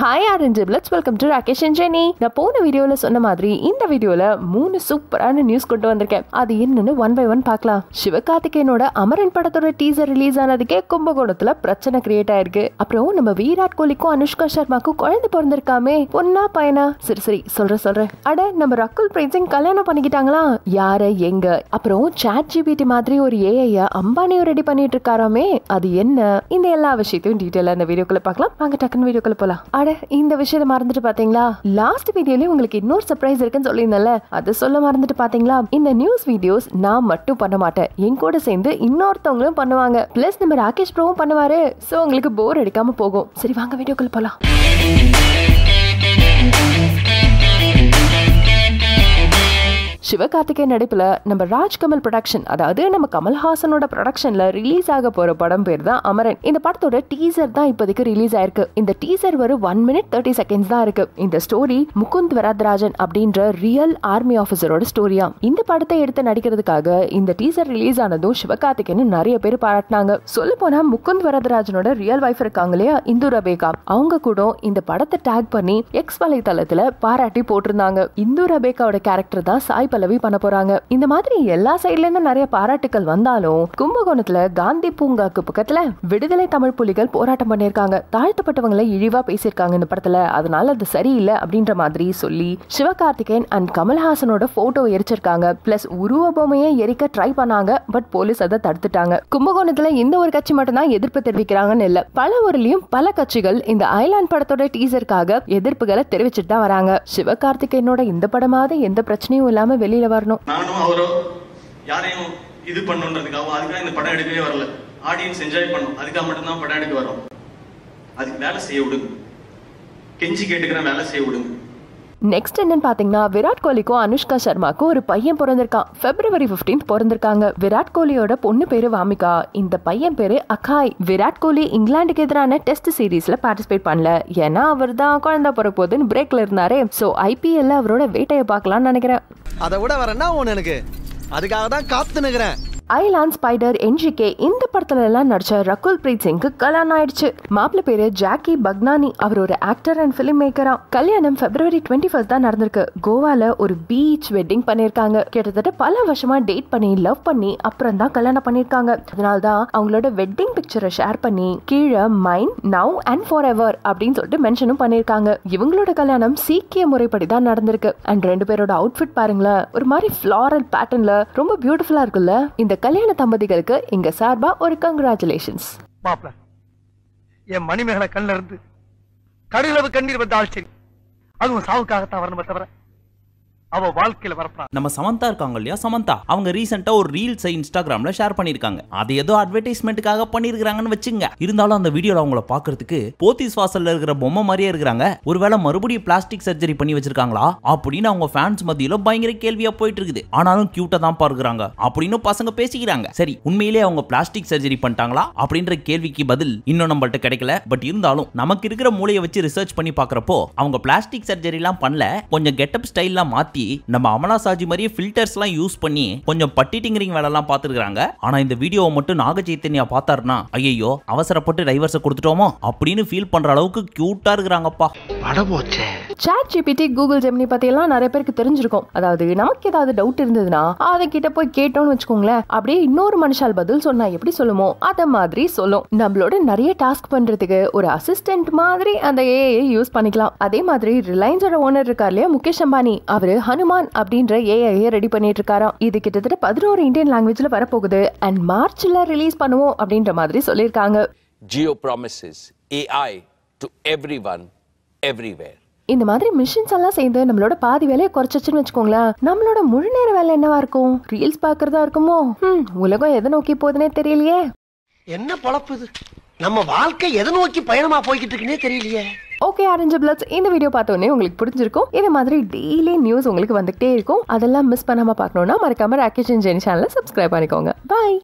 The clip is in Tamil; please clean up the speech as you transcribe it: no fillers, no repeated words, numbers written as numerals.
Hi Aaron Giblets, welcome to Rakesh and Jenny. Na pona video la sonna madri inda video la moonu super ana news kondu vandirukken. Adu ennunu one by one paakala. Sivakarthikeyanoda Amaran padathoda teaser release aanadike kumbagonathula prachana create aayirukku. Appo nama Virat Kohli ku Anushka Sharma ku kolandha porandirukame. Ponna payana siri solra. Ada nama Rakul Preet kalyanam panikittaangala. Yara enga? Appo Chat GPT madri or AI ya Ambani ready panniterkarame. Adu enna? Indha ella avashyathaiyum detail ana video kala paakalam. Vaanga takkan video kala pola. இந்த விஷயத்தை மறந்துட்டு பாத்தீங்களா? லாஸ்ட் வீடியோல உங்களுக்கு இன்னொரு சர்ப்ரைஸ் இருக்குன்னு சொல்லியிருந்தேன்ல, அது சொல்ல மறந்துட்டு பாத்தீங்களா? இந்த நியூஸ் வீடியோஸ் நான் மட்டும் பண்ண மாட்டேன், என் கூட சேர்ந்து இன்னொருத்தவங்களும் பண்ணுவாங்க. பிளஸ் நம்ம ராகேஷ் ப்ரோவும் பண்ணுவாரு. சோ உங்களுக்கு போர் அடிக்காம போகும். சரி வாங்க வீடியோக்குள்ள போலாம். சிவகார்த்திகேயன் நடிப்புல நம்ம ராஜ் கமல் ப்ரொடக்ஷன், அதாவது நம்ம கமல் ஹாசனோட ப்ரொடக்ஷன்ல ரிலீஸ் ஆக போற படம் பேர் தான் அமரன். இந்த படத்தோட டீசர் தான் இப்போதைக்கு ரிலீஸ் ஆயிருக்கு. இந்த டீசர் ஒரு 1 minute 30 seconds தான் இருக்கு. இந்த ஸ்டோரி முகுந்த் வரதராஜன் அப்படின்ற ரியல் ஆர்மி ஆஃபீஸரோட ஸ்டோரியா. இந்த படத்தை எடுத்து நடிக்கிறதுக்காக இந்த டீசர் ரிலீஸ் ஆனதும் சிவகார்த்திகேயன் நிறைய பேர் பாராட்டினாங்க. சொல்ல போனா முகுந்த் வரதராஜனோட ரியல் வைஃப் இருக்காங்க இல்லையா, இந்துரபேகா, அவங்க கூட இந்த படத்தை டேக் பண்ணி எக்ஸ் வலைத்தளத்துல பாராட்டி போட்டிருந்தாங்க. இந்துரபேகாவோட கேரக்டர் தான் சாய் பண்ண போறாங்க. இந்த மாதிரி எல்லா சைட்ல இருந்து நிறைய பாராட்டுகள் வந்தாலும் கும்பகோணத்துல காந்தி பூங்காக்கு பக்கத்துல விடுதலை தமிழ் புலிகள் போராட்டம் பண்ணிருக்காங்க. தாழ்த்தப்பட்டவங்களை இழிவா பேசியிருக்காங்க இந்த படத்துல, அதனால அது சரியில்லை அப்படின்ற மாதிரி சொல்லி சிவகார்த்திகேயன் அண்ட் கமல்ஹாசனோட போட்டோ எரிச்சிருக்காங்க. பிளஸ் உருவ பொம்மையை எரிக்க ட்ரை பண்ணாங்க, பட் போலீஸ் அதை தடுத்துட்டாங்க. கும்பகோணத்துல இந்த ஒரு கட்சி மட்டும் தான் எதிர்ப்பு தெரிவிக்கிறாங்கன்னு இல்ல, பல ஊர்லயும் பல கட்சிகள் இந்த ஐலாண்ட் படத்தோட டீசருக்காக எதிர்ப்புகளை தெரிவிச்சுட்டு தான் வராங்க. சிவகார்த்திகேயனோட இந்த படமாவது எந்த பிரச்சனையும் இல்லாம வெளியில வரணும். நானும் அவரோ யாரையும் இது பண்ணுன்றதுக்காக அதுக்காக இந்த படம் எடுக்கவே வரல. ஆடியன்ஸ் என்ஜாய் பண்ணும் அதுக்காக மட்டும்தான் படம் எடுக்க வரோம். அதுக்கு வேலை செய்ய விடுங்க, கெஞ்சி கேட்டுக்கிறேன், வேலை செய்ய விடுங்க. நெக்ஸ்ட் என்னன்னு பாத்தீங்கன்னா விராட் கோலிக்கும் அனுஷ்கா சர்மாக்கும் ஒரு பையன் பிறந்திருக்கான். February 15 பிறந்திருக்காங்க. விராட் கோலியோட பொண்ணு பேரு வாமிகா, இந்த பையன் பேரு அகாய். விராட் கோலி இங்கிலாந்துக்கு எதிரான டெஸ்ட் சீரீஸ்ல பார்ட்டிசிபேட் பண்ணல, ஏன்னா அவர் தான் குழந்தை பிறக்க போதுன்னு பிரேக்ல இருந்தாரு. சோ IPL அவரோட வேட்டையை பார்க்கலாம்னு நினைக்கிறேன். அதை விட வரேன்னா ஒன்னு எனக்கு, அதுக்காக தான் காத்து நிக்கிறேன். ஐலாண்ட் ஸ்பைடர் என்ஜிகே இந்த படத்துல எல்லாம் நடிச்ச ரகுல் பிரீத் சிங்க்கு கல்யாணம் ஆயிடுச்சு. மாப்பிள்ள பேரு ஜாக்கி பக்னானி, அவர் ஒரு ஆக்டர் அண்ட் பிலிம் மேக்கரா. கல்யாணம் February 21 தான் நடந்திருக்கு. கோவால ஒரு பீச் வெட்டிங் பண்ணிருக்காங்க. கிட்டத்தட்ட பல வருஷமா டேட் பண்ணி லவ் பண்ணி அப்புறம் தான் கல்யாணம் பண்ணிருக்காங்க. அதனால்தான் அவங்களோட வெட்டிங் பிக்சரை ஷேர் பண்ணி கீழே மைன் நவ் அண்ட் ஃபார் எவர் அப்படின்னு சொல்லிட்டு மென்ஷனும் பண்ணிருக்காங்க. இவங்களோட கல்யாணம் சீக்கிய முறைப்படி தான் நடந்திருக்கு. அண்ட் 2 பேரோட அவுட்ஃபிட் பாருங்களேன், ஒரு மாதிரி ஃபிளாரல் பேட்டர்ன்ல ரொம்ப பியூட்டிஃபுல்லா இருக்குல்ல. இந்த கல்யாண தம்பதிகளுக்கு எங்க சார்பா ஒரு கங்க்ராச்சுலேஷன்ஸ். பாப்பா என் மணிமேகலை கண்ணில இருந்து கடலவு கண்ணீர் வந்தால் சரி, அதுவும் சாவுக்காகத்தான் வரணுமே தவிர அவ வாழ்க்கையில வரப்பா. நம்ம சமந்தா இருக்காங்க இல்லையா, சமந்தா அவங்க ரீசெண்டா ஒரு ரீல்ஸை இன்ஸ்டாகிராம்ல ஷேர் பண்ணிருக்காங்க. அது ஏதோ அட்வர்டைஸ்மெண்ட்டுக்காக பண்ணிருக்காங்கன்னு வச்சுங்க. இருந்தாலும் அந்த வீடியோல அவங்கள பாக்குறதுக்கு போத்தீஸ் வாசல்ல இருக்கிற பொம்மை மாதிரியே இருக்கிறாங்க. ஒருவேளை மறுபடியும் பிளாஸ்டிக் சர்ஜரி பண்ணி வச்சிருக்காங்களா அப்படின்னு அவங்க ஃபேன்ஸ் மத்தியில பயங்கர கேள்வியா போயிட்டு இருக்குது. ஆனாலும் கியூட்டா தான் பாக்குறாங்க அப்படின்னு பசங்க பேசிக்கிறாங்க. சரி, உண்மையிலேயே அவங்க பிளாஸ்டிக் சர்ஜரி பண்ணிட்டாங்களா அப்படின்ற கேள்விக்கு பதில் இன்னும் நம்மள்ட்ட கிடைக்கல. பட் இருந்தாலும் நமக்கு இருக்கிற மூளையை வச்சு ரிசர்ச் பண்ணி பாக்குறப்போ அவங்க பிளாஸ்டிக் சர்ஜரி எல்லாம் பண்ணல, கொஞ்சம் கெட்டப் ஸ்டைல்லாம் மாத்தி நம்ம அமலா சாஜி மாதிரியே ஃபில்டர்ஸ்லாம் யூஸ் பண்ணி கொஞ்சம் பட்டிட்டிங்கிரிங் வேலைலாம் பார்த்துருக்காங்க. ஆனா இந்த வீடியோவை மட்டும் நாக சைத்தன்யா பார்த்தாருன்னா ஐயோ அவசரப்பட்டு டைவர்ஸை கொடுத்துட்டோமோ அப்படின்னு ஃபீல் பண்ற அளவுக்கு கியூட்டா இருக்கிறாங்கப்பா. Chat GPT, Google Gemini பத்தி எல்லாம் நிறைய பேருக்கு தெரிஞ்சிருக்கும். அதாவது நமக்கு ஏதாவது டவுட் இருந்ததுன்னா அதை கிட்ட போய் கேட்டோம்னு வச்சுக்கோங்களேன், அப்படியே இன்னொரு மனுஷால் பதில் சொன்னா எப்படி சொல்லுமோ அத மாதிரி சொல்லும். நம்மளோட நிறைய டாஸ்க் பண்றதுக்கு ஒரு அசிஸ்டன்ட் மாதிரி அந்த AI யூஸ் பண்ணிக்கலாம். அதே மாதிரி ரிலையன்ஸோட ஓனர் இருக்கார் இல்லையா முகேஷ் அம்பானி, அவரு ஹனுமான் அப்படின்ற AI ரெடி பண்ணிட்டு இருக்காராம். இது கிட்டத்தட்ட 11 இந்தியன் லாங்குவேஜ்ல வரப்போகுது அண்ட் மார்ச்ல ரிலீஸ் பண்ணுவோம் அப்படின்ற மாதிரி சொல்லியிருக்காங்க. Jio promises AI to everyone, everywhere. இந்த மாதிரி மிஷின்ஸ் எல்லாம் சேர்ந்து நம்மளோட பாதி வேலையை குறைச்சிச்சுன்னு வச்சுக்கோங்களேன், நம்மளோட முழு நேர வேலை என்னவா இருக்கும்? ரீல்ஸ் பாக்குறதா இருக்குமோ? உலகம் எதை நோக்கி போகுதுன்னே தெரியலையே. என்ன பழப்புது நம்ம வாழ்க்கை, எதை நோக்கி பயணமா போய்கிட்டு இருக்குன்னே தெரியலையே. ஓகே ஆரஞ்சு பிளட்ஸ், இந்த வீடியோ பார்த்தோன்னே உங்களுக்கு பிடிச்சிருக்கும். இதே மாதிரி டெய்லி நியூஸ் உங்களுக்கு வந்துகிட்டே இருக்கும். அதெல்லாம் மிஸ் பண்ணாம பார்க்கணும்னா மறக்காம ராகேஷ் அண்ட் ஜெனி சேனலை சப்ஸ்கிரைப் பண்ணிக்கோங்க. பாய்.